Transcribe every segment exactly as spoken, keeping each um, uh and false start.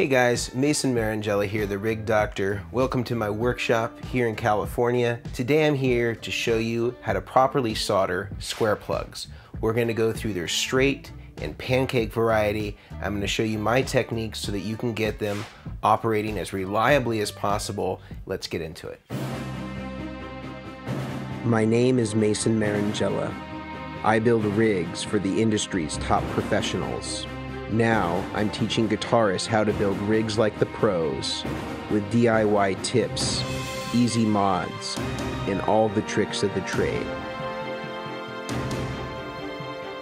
Hey guys, Mason Marangella here, the Rig Doctor. Welcome to my workshop here in California. Today I'm here to show you how to properly solder square plugs. We're going to go through their straight and pancake variety. I'm going to show you my techniques so that you can get them operating as reliably as possible. Let's get into it. My name is Mason Marangella. I build rigs for the industry's top professionals. Now, I'm teaching guitarists how to build rigs like the pros, with D I Y tips, easy mods, and all the tricks of the trade.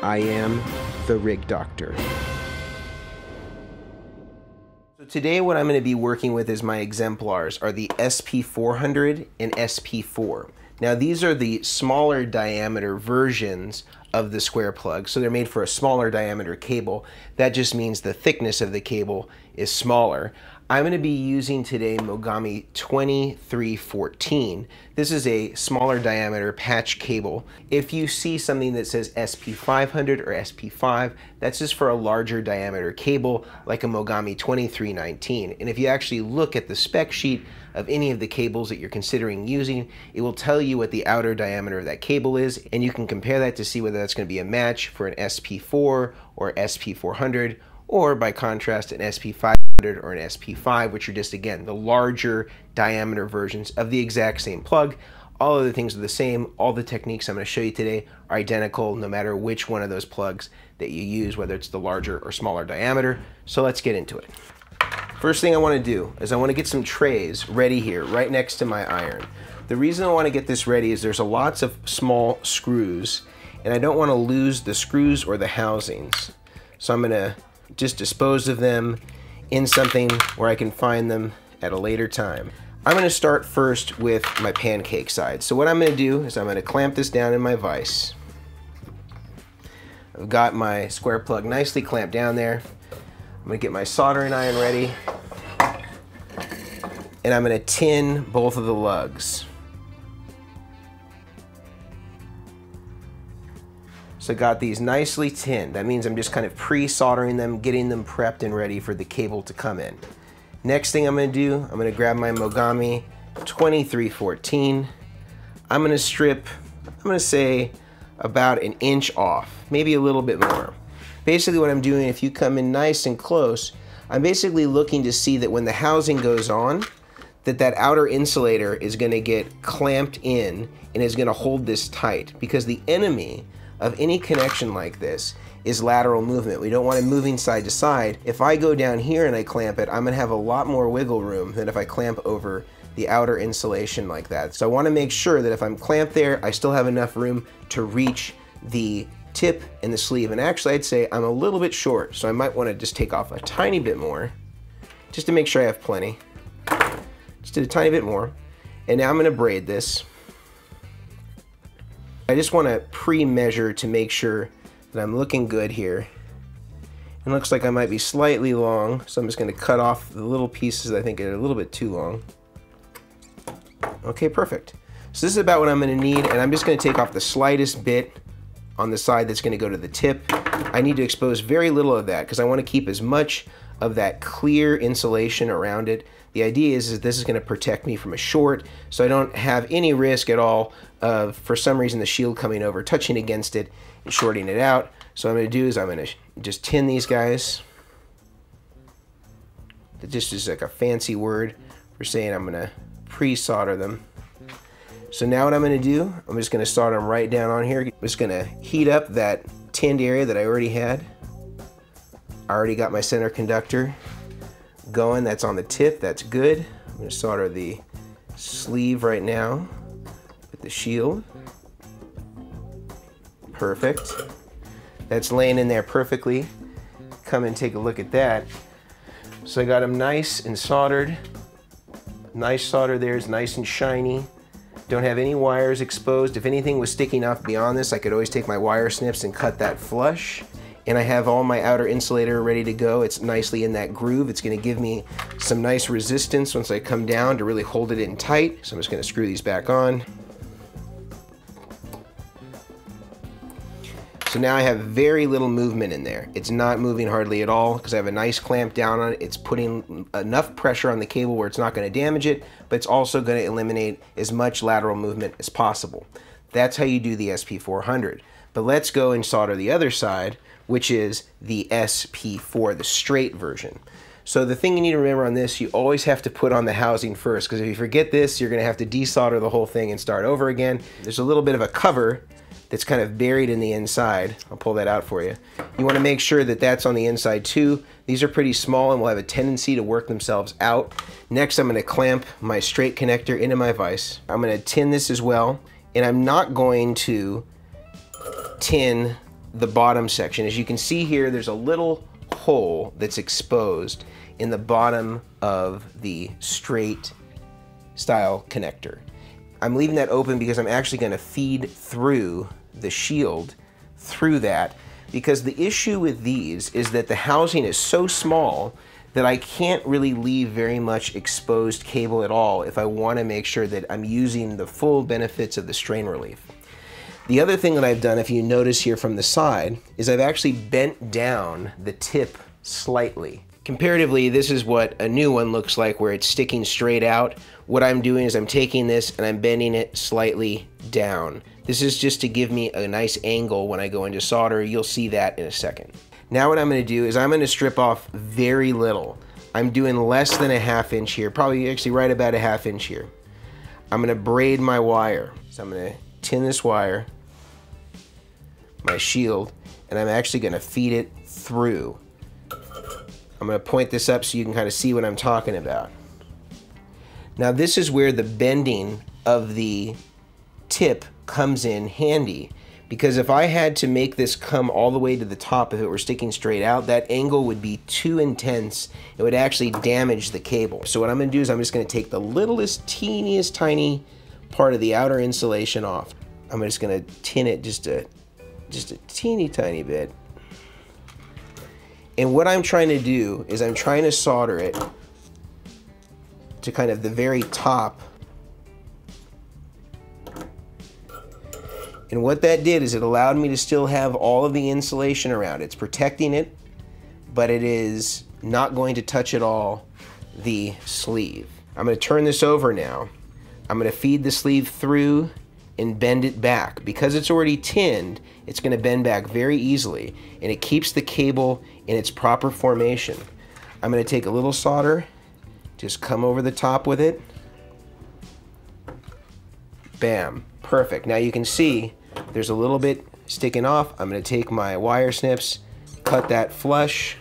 I am the Rig Doctor. So today what I'm going to be working with is my exemplars, are the S P four hundred and S P four. Now these are the smaller diameter versions of the square plug, so they're made for a smaller diameter cable. That just means the thickness of the cable is smaller. I'm going to be using today Mogami twenty-three fourteen. This is a smaller diameter patch cable. If you see something that says S P five hundred or S P five, that's just for a larger diameter cable like a Mogami twenty-three nineteen. And if you actually look at the spec sheet of any of the cables that you're considering using, it will tell you what the outer diameter of that cable is, and you can compare that to see whether that's going to be a match for an S P four or S P four hundred, or by contrast an S P five hundred or an S P five, which are just, again, the larger diameter versions of the exact same plug. All of the things are the same. All the techniques I'm going to show you today are identical no matter which one of those plugs that you use, whether it's the larger or smaller diameter. So let's get into it. First thing I want to do is I want to get some trays ready here right next to my iron. The reason I want to get this ready is there's a lots of small screws, and I don't want to lose the screws or the housings. So I'm going to just dispose of them in something where I can find them at a later time. I'm going to start first with my pancake side. So what I'm going to do is I'm going to clamp this down in my vise. I've got my square plug nicely clamped down there. I'm going to get my soldering iron ready, and I'm going to tin both of the lugs. So got these nicely tinned. That means I'm just kind of pre-soldering them, getting them prepped and ready for the cable to come in. Next thing I'm going to do, I'm going to grab my Mogami twenty-three fourteen. I'm going to strip, I'm going to say about an inch off, maybe a little bit more. Basically what I'm doing, if you come in nice and close, I'm basically looking to see that when the housing goes on, that that outer insulator is going to get clamped in and is going to hold this tight, because the enemy of any connection like this is lateral movement. We don't want it moving side to side. If I go down here and I clamp it, I'm gonna have a lot more wiggle room than if I clamp over the outer insulation like that. So I wanna make sure that if I'm clamped there, I still have enough room to reach the tip and the sleeve. And actually I'd say I'm a little bit short, so I might wanna just take off a tiny bit more, just to make sure I have plenty. Just did a tiny bit more. And now I'm gonna braid this. I just want to pre-measure to make sure that I'm looking good here. It looks like I might be slightly long, so I'm just going to cut off the little pieces that I think are a little bit too long. Okay, perfect. So this is about what I'm going to need, and I'm just going to take off the slightest bit on the side that's going to go to the tip. I need to expose very little of that because I want to keep as much of that clear insulation around it. The idea is that this is going to protect me from a short, so I don't have any risk at all of, for some reason, the shield coming over, touching against it, and shorting it out. So what I'm going to do is I'm going to just tin these guys. That just is like a fancy word for saying I'm going to pre-solder them. So now what I'm going to do, I'm just going to solder them right down on here. I'm just going to heat up that tinned area that I already had. I already got my center conductor going, that's on the tip, that's good. I'm going to solder the sleeve right now with the shield. Perfect. That's laying in there perfectly. Come and take a look at that. So I got them nice and soldered. Nice solder there, it's nice and shiny. Don't have any wires exposed. If anything was sticking off beyond this, I could always take my wire snips and cut that flush. And I have all my outer insulator ready to go. It's nicely in that groove. It's gonna give me some nice resistance once I come down to really hold it in tight. So I'm just gonna screw these back on. So now I have very little movement in there. It's not moving hardly at all because I have a nice clamp down on it. It's putting enough pressure on the cable where it's not going to damage it, but it's also going to eliminate as much lateral movement as possible. That's how you do the S P four hundred. But let's go and solder the other side, which is the S P four, the straight version. So the thing you need to remember on this, you always have to put on the housing first, because if you forget this, you're going to have to desolder the whole thing and start over again. There's a little bit of a cover that's kind of buried in the inside. I'll pull that out for you. You want to make sure that that's on the inside too. These are pretty small and will have a tendency to work themselves out. Next, I'm going to clamp my straight connector into my vise. I'm going to tin this as well, and I'm not going to tin the bottom section. As you can see here, there's a little hole that's exposed in the bottom of the straight style connector. I'm leaving that open because I'm actually going to feed through the shield through that, because the issue with these is that the housing is so small that I can't really leave very much exposed cable at all if I want to make sure that I'm using the full benefits of the strain relief. The other thing that I've done, if you notice here from the side, is I've actually bent down the tip slightly. Comparatively, this is what a new one looks like where it's sticking straight out. What I'm doing is I'm taking this and I'm bending it slightly down. This is just to give me a nice angle when I go into solder. You'll see that in a second. Now what I'm going to do is I'm going to strip off very little. I'm doing less than a half inch here, probably actually right about a half inch here. I'm going to braid my wire. So I'm going to tin this wire, my shield, and I'm actually going to feed it through. I'm going to point this up so you can kind of see what I'm talking about. Now this is where the bending of the tip comes in handy, because if I had to make this come all the way to the top, if it were sticking straight out, that angle would be too intense. It would actually damage the cable. So what I'm going to do is I'm just going to take the littlest, teeniest, tiny part of the outer insulation off. I'm just going to tin it just a, just a teeny tiny bit. And what I'm trying to do is I'm trying to solder it to kind of the very top. And what that did is it allowed me to still have all of the insulation around. It's protecting it, but it is not going to touch at all the sleeve. I'm going to turn this over now. I'm going to feed the sleeve through and bend it back. Because it's already tinned, it's going to bend back very easily, and it keeps the cable in its proper formation. I'm going to take a little solder, just come over the top with it. Bam, perfect. Now you can see there's a little bit sticking off. I'm going to take my wire snips, cut that flush.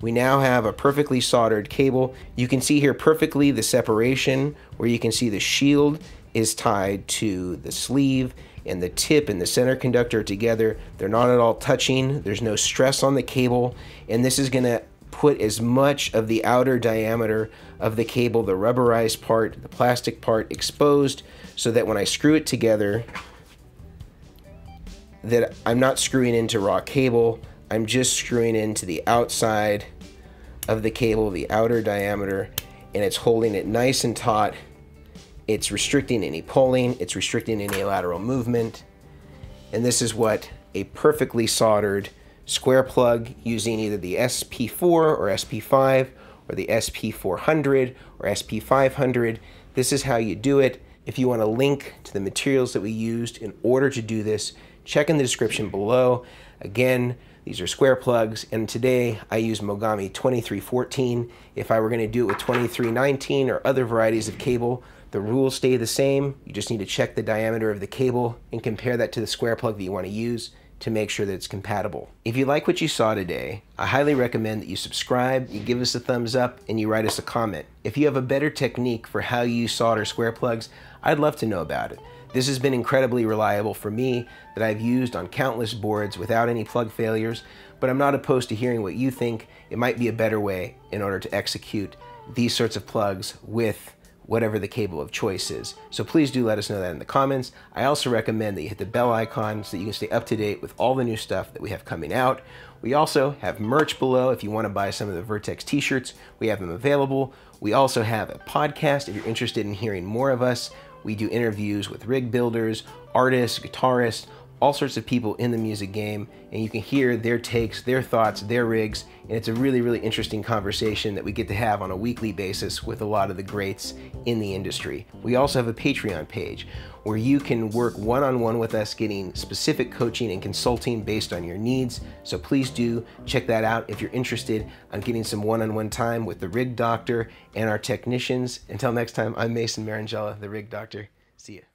We now have a perfectly soldered cable. You can see here perfectly the separation, where you can see the shield is tied to the sleeve, and the tip and the center conductor are together. They're not at all touching. There's no stress on the cable, and this is going to put as much of the outer diameter of the cable, the rubberized part, the plastic part, exposed, so that when I screw it together, that I'm not screwing into raw cable. I'm just screwing into the outside of the cable, the outer diameter, and it's holding it nice and taut. It's restricting any pulling, it's restricting any lateral movement, and this is what a perfectly soldered square plug using either the S P four or S P five or the S P four hundred or S P five hundred. This is how you do it. If you want a link to the materials that we used in order to do this, check in the description below. Again, these are square plugs, and today I use Mogami twenty-three fourteen. If I were going to do it with twenty-three nineteen or other varieties of cable, the rules stay the same. You just need to check the diameter of the cable and compare that to the square plug that you want to use to make sure that it's compatible. If you like what you saw today, I highly recommend that you subscribe, you give us a thumbs up, and you write us a comment. If you have a better technique for how you solder square plugs, I'd love to know about it. This has been incredibly reliable for me, that I've used on countless boards without any plug failures, but I'm not opposed to hearing what you think. It might be a better way in order to execute these sorts of plugs with whatever the cable of choice is. So please do let us know that in the comments. I also recommend that you hit the bell icon so that you can stay up to date with all the new stuff that we have coming out. We also have merch below if you want to buy some of the Vertex t-shirts. We have them available. We also have a podcast if you're interested in hearing more of us. We do interviews with rig builders, artists, guitarists, all sorts of people in the music game, and you can hear their takes, their thoughts, their rigs, and it's a really, really interesting conversation that we get to have on a weekly basis with a lot of the greats in the industry. We also have a Patreon page where you can work one-on-one with us, getting specific coaching and consulting based on your needs. So please do check that out if you're interested on getting some one-on-one time with the Rig Doctor and our technicians. Until next time, I'm Mason Marangella, the Rig Doctor. See ya.